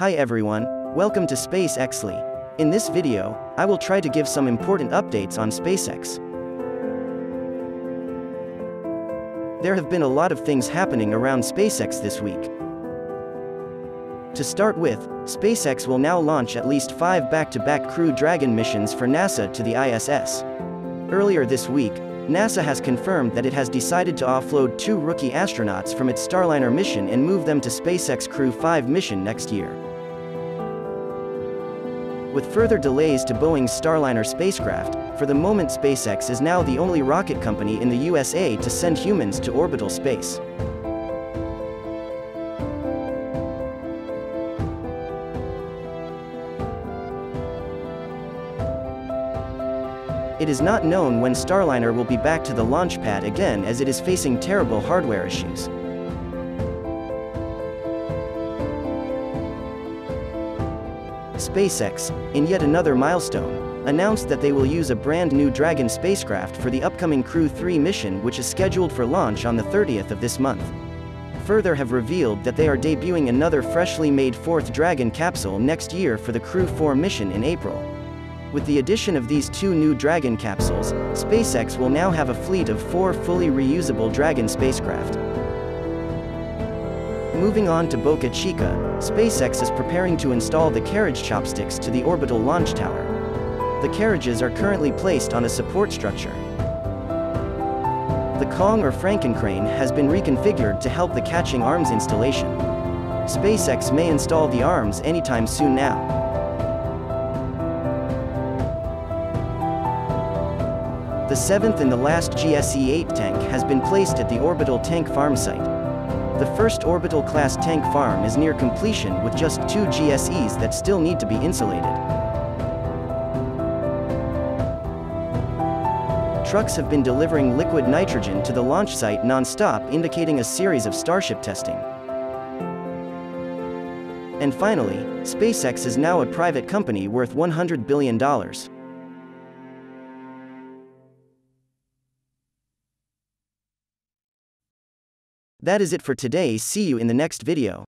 Hi everyone, welcome to SpaceXly. In this video, I will try to give some important updates on SpaceX. There have been a lot of things happening around SpaceX this week. To start with, SpaceX will now launch at least 5 back-to-back Crew Dragon missions for NASA to the ISS. Earlier this week, NASA has confirmed that it has decided to offload 2 rookie astronauts from its Starliner mission and move them to SpaceX Crew 5 mission next year. With further delays to Boeing's Starliner spacecraft, for the moment SpaceX is now the only rocket company in the USA to send humans to orbital space. It is not known when Starliner will be back to the launch pad again, as it is facing terrible hardware issues. SpaceX, in yet another milestone, announced that they will use a brand new Dragon spacecraft for the upcoming Crew 3 mission, which is scheduled for launch on the 30th of this month. Further have revealed that they are debuting another freshly made 4th Dragon capsule next year for the Crew 4 mission in April. With the addition of these 2 new Dragon capsules, SpaceX will now have a fleet of 4 fully reusable Dragon spacecraft. Moving on to Boca Chica, SpaceX is preparing to install the carriage chopsticks to the orbital launch tower. The carriages are currently placed on a support structure. The Kong or Frankencrane has been reconfigured to help the catching arms installation. SpaceX may install the arms anytime soon now. The 7th and the last GSE8 tank has been placed at the orbital tank farm site. The first orbital class tank farm is near completion, with just 2 GSEs that still need to be insulated. Trucks have been delivering liquid nitrogen to the launch site non-stop, indicating a series of Starship testing. And finally, SpaceX is now a private company worth $100 billion. That is it for today. See you in the next video.